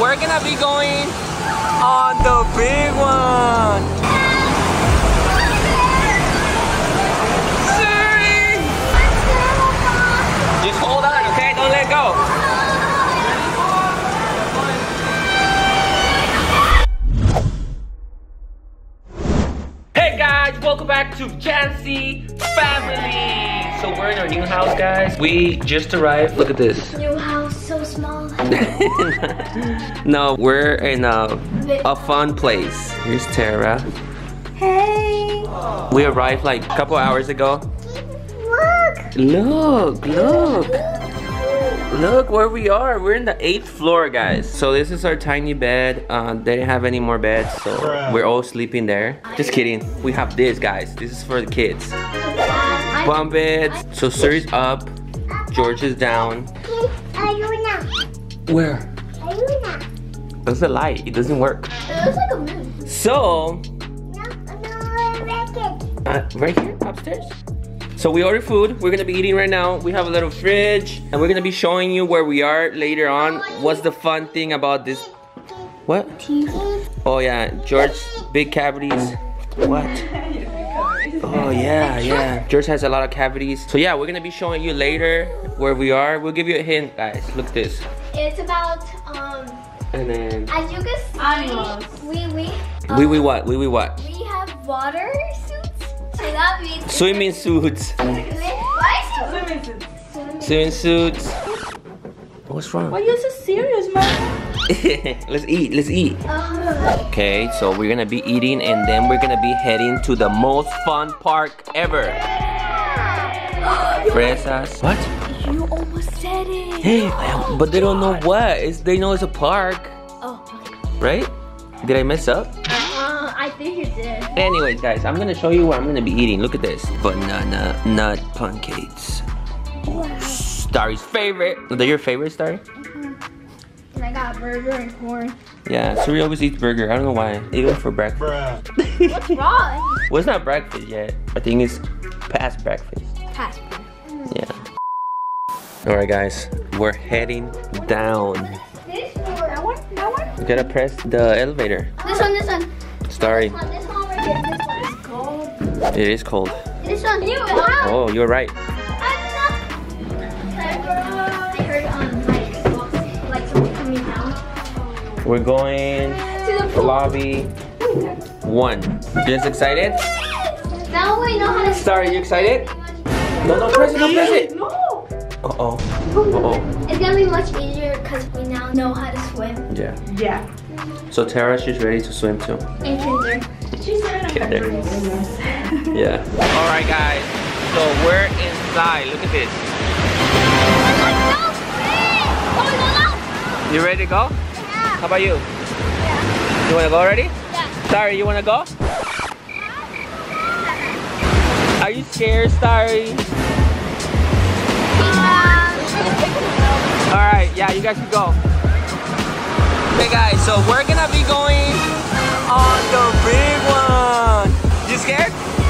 We're gonna be going on the big one. Sorry. Just hold on, okay? Don't let go. Hey guys, welcome back to Jancy Family. So we're in our new house, guys. We just arrived. Look at this. New house, so small. No, we're in a fun place. Here's Tara. Hey. We arrived like a couple hours ago. Look. Look, look. Look where we are. We're in the 8th floor, guys. So this is our tiny bed. They didn't have any more beds, so we're all sleeping there. Just kidding. We have this, guys. This is for the kids. Bunk beds. So Suri's up. George is down. Where? That's a light. It doesn't work. It looks like a moon. So... right here? Upstairs? So we ordered food. We're going to be eating right now. We have a little fridge. And we're going to be showing you where we are later on. What's the fun thing about this? What? Oh yeah. George, big cavities. What? Oh yeah, yeah. George has a lot of cavities. So yeah, we're going to be showing you later where we are. We'll give you a hint, guys. Look at this. It's about, and then, as you can see, we have water suits, so that means swimming suits. Swimming suits. Swimming suits. What's wrong? Why are you so serious, man? Let's eat. Let's eat. Okay, so we're gonna be eating, and then we're gonna be heading to the most fun park ever. Yeah. Fresas. What? You almost said it. Hey, but they don't know what. They know it's a park. Oh. Right? Did I mess up? I think you did. Anyways, guys, I'm gonna show you what I'm gonna be eating. Look at this. Banana nut pancakes. Wow. Starry's favorite. Are they your favorite, Starry? Mm-hmm. And I got burger and corn. Yeah, so we always eat burger. I don't know why. Eat it for breakfast. What's wrong? Well, it's not breakfast yet. I think it's past breakfast. Past breakfast. Yeah. Alright guys, we're heading down. This one, that one, that one? You gotta press the elevator. This one, this one. Sorry. This one right here, this one. It's cold. It is cold. This one. Oh, you're right. I heard like something coming down. We're going to the lobby 1. You guys excited? Now we know how to. Sorry, you excited? No, don't press it, don't press it. No. Uh-oh. Uh-oh. It's gonna be much easier because we now know how to swim. Yeah. Yeah. So Tara, she's ready to swim too. And Kinder. She's ready to swim. Yeah. Alright guys, so we're inside. Look at this. You ready to go? Yeah. How about you? Yeah. You wanna go already? Yeah. Sorry, you wanna go? Yeah. Are you scared, Starry? Alright, yeah, you guys can go. Okay guys, so we're gonna be going on the big one. You scared? No.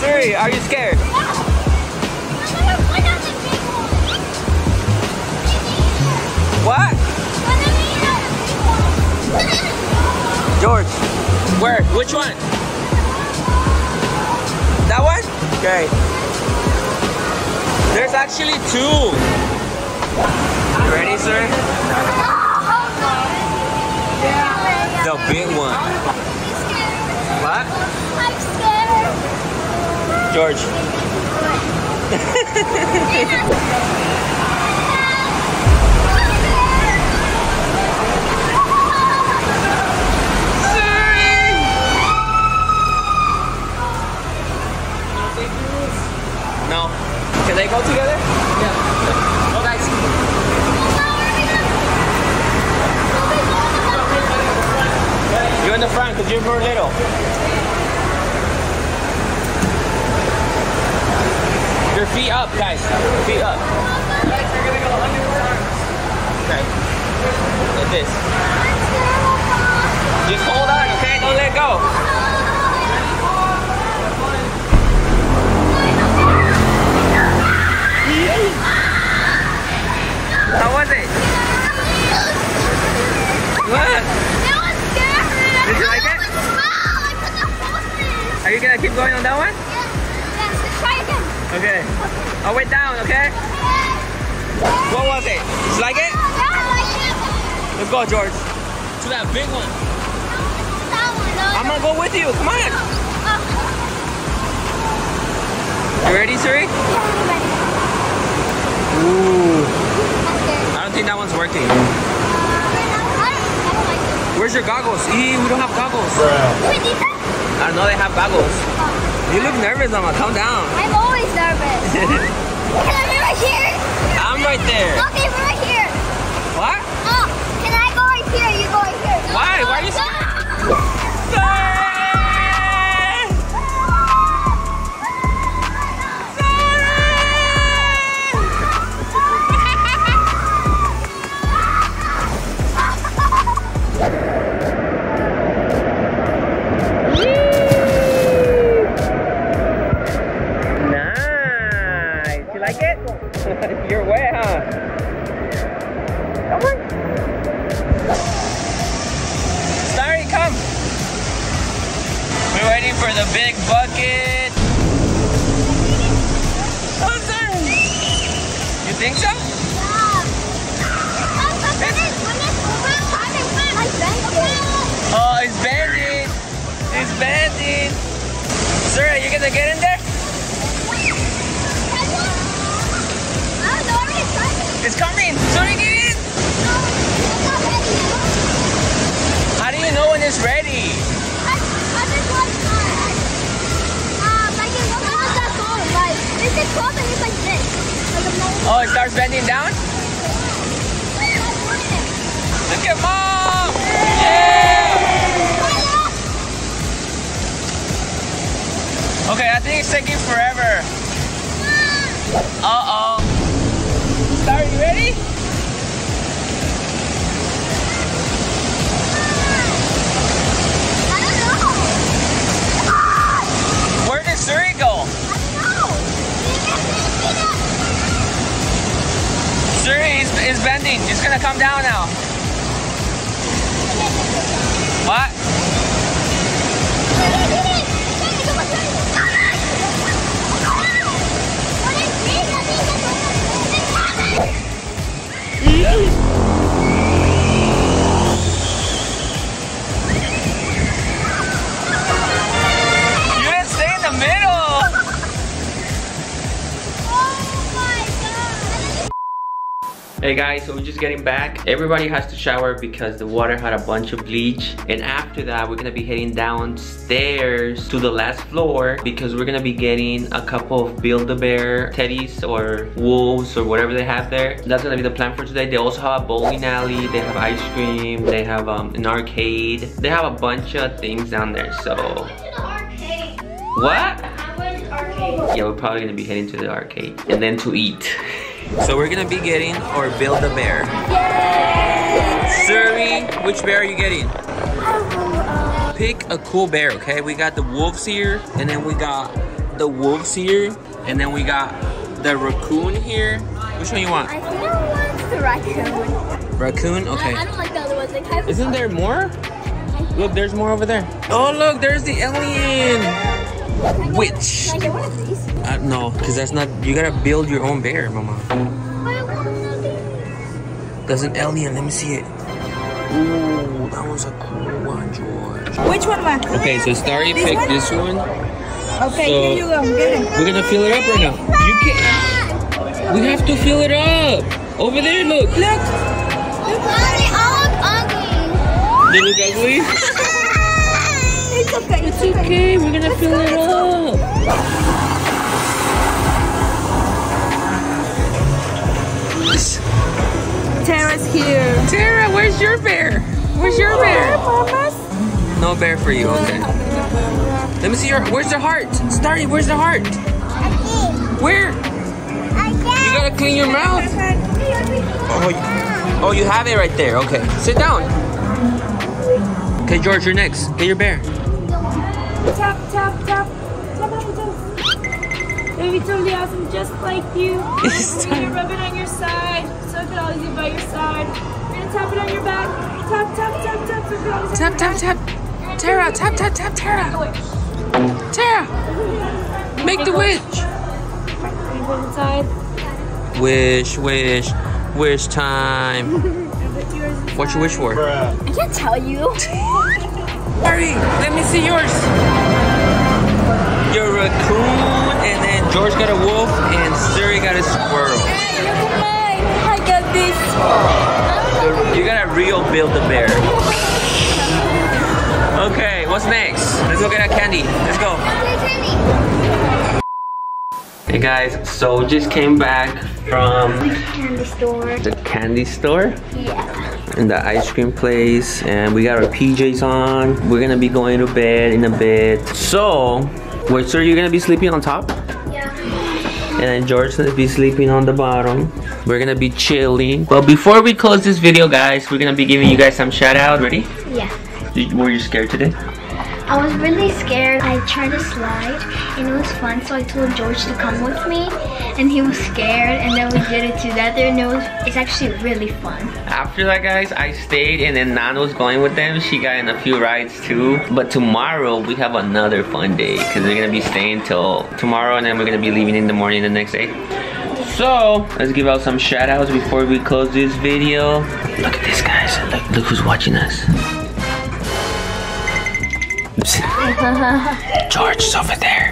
Siri, are you scared? No. What on the big one? What? George, where? Which one? That one? Great. There's actually 2. You ready, sir? Yeah. The big one. What? I'm scared. George. Siri! No. Can they go together? Yeah. Oh, guys. You're in the front because you're more little. Your feet up, guys. Your feet up. You're going to go under your arms. Okay. Like this. Just hold on, okay? Don't let go. How was it? keep going on that one? Yes, let's try again. Okay. I'll wait down, okay? What was it? Did you like it? No, I like it. Let's go, George. To that big one. That one. No, I'm gonna go with you. Come on. You ready, Suri? Yeah, I'm ready. Ooh. I don't think that one's working. Where's your goggles? Eee, we don't have goggles. Wait, these are? I know they have goggles. You look nervous, Mama. Calm down. I'm always nervous. Can I be right here? I'm right there. Okay, we're right here. What? Oh, can I go right here? You go right here. No, why? No, why are you scared? You're wet, huh? Come on. Sorry, come. We're waiting for the big bucket. Oh, sorry. You think so? Yeah. Oh, it's bandit. It's bandit. Sir, are you gonna get in there? It's coming! Suri, get in! No, it's not ready yet. How do you know when it's ready? I just watched it. Like it wasn't that cold. Like, it's like 12 and it's like this. Like oh, it starts bending down? Look at Mom! Yeah! Okay, I think it's taking forever. Uh-oh. Are you ready? I don't know. Ah! Where did Suri go? I don't know. Suri is bending. It's gonna come down now. What? Hey guys, so we're just getting back. Everybody has to shower because the water had a bunch of bleach. And after that, we're gonna be heading downstairs to the last floor because we're gonna be getting a couple of Build-A-Bear teddies or wolves or whatever they have there. That's gonna be the plan for today. They also have a bowling alley, they have ice cream, they have an arcade. They have a bunch of things down there, so. I went to the arcade. What? I went to the arcade. Yeah, we're probably gonna be heading to the arcade and then to eat. So we're gonna be getting our Build-A-Bear. Suri, which bear are you getting? Pick a cool bear, okay? We got the wolves here, and then we got the wolves here, and then we got the raccoon here. Which one you want? I think I want the raccoon. Raccoon? Okay. I don't like the other ones. Like, isn't there more? Look, there's more over there. Oh, look, there's the alien. Which? No, because that's not. You gotta build your own bear, Mama. There's an alien. Let me see it. Ooh, that was a cool one, George. Which one, Ma? Okay, so Starry picked this one. Okay, so here you go. Get it. We're gonna fill it up right now. You can't. We have to fill it up. Over there, look. Look. They're all ugly. They look ugly? It's okay. It's okay. We're gonna fill it up. Tara's here. Tara, where's your bear? Where's your bear? No bear for you, okay. Let me see your, where's the heart? Starry, where's the heart? Where? You gotta clean your mouth. Oh, you have it right there, okay. Sit down. Okay, George, you're next. Get your bear. Tap, tap, tap. Baby, totally awesome, just like you. You're gonna rub it on your side, so it can always be by your side. You're gonna tap it on your back. Tap, tap, tap, tap, so it can always be by your side. Tap, tap, tap. Tara, tap, tap, tap, Tara. Tara, make the wish. Inside. Wish, wish, wish time. What's your wish for? I can't tell you. Hurry, let me see yours. You're a raccoon, and then George got a wolf, and Siri got a squirrel. Hey, look at mine. I got this. You got a real Build-A-Bear. Okay, what's next? Let's go get our candy. Let's go. Hey guys, so just came back from the candy store. The candy store? Yeah. And the ice cream place, and we got our PJs on. We're gonna be going to bed in a bit. So, wait, sir, you're gonna be sleeping on top? Yeah. And then George's gonna be sleeping on the bottom. We're gonna be chilling. But before we close this video, guys, we're gonna be giving you guys some shout out. Ready? Yeah. Were you scared today? I was really scared. I tried to slide and it was fun, so I told George to come with me and he was scared, and then we did it together and it's actually really fun. After that, guys, I stayed and then Nana was going with them. She got in a few rides too. But tomorrow we have another fun day because we're going to be staying till tomorrow and then we're going to be leaving in the morning the next day. So let's give out some shout outs before we close this video. Look at this, guys. Look who's watching us. George's over there.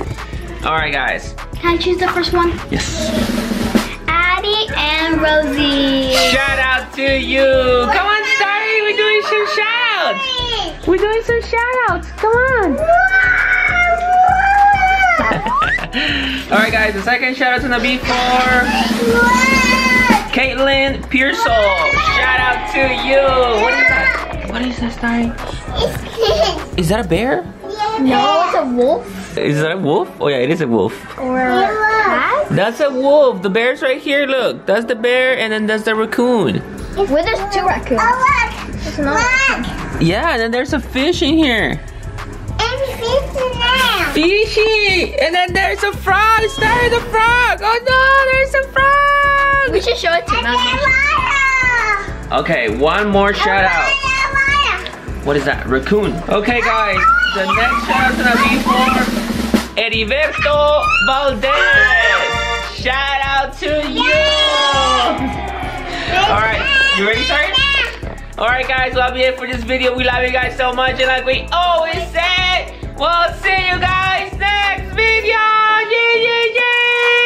Alright, guys. Can I choose the first one? Yes. Addie and Rosie. Shout out to you. Come on, Starry. We're doing some shout outs. We're doing some shout outs. Come on. Alright, guys. The second shout out's gonna be for Caitlin Pearsall. Shout out to you. What is that? What is that, Starry? Is that a bear? No, it's a wolf. Is that a wolf? Oh yeah, it is a wolf. Or a cat? That's a wolf. The bear's right here, look. That's the bear and then that's the raccoon. Well, there's two raccoons. Oh, look. There's another raccoon. Yeah, and then there's a fish in here. And fish in there. Fishy! And then there's a frog. There's a frog. Oh no, there's a frog. We should show it to them. Okay, one more shout out. What is that? Raccoon. Okay, guys. The next shout-out is going to be for Heriberto Valdez. Shout out to you. All right. You ready, sir? All right, guys. That'll be it for this video. We love you guys so much. And like we always say, we'll see you guys next video. Yeah, yeah, yeah.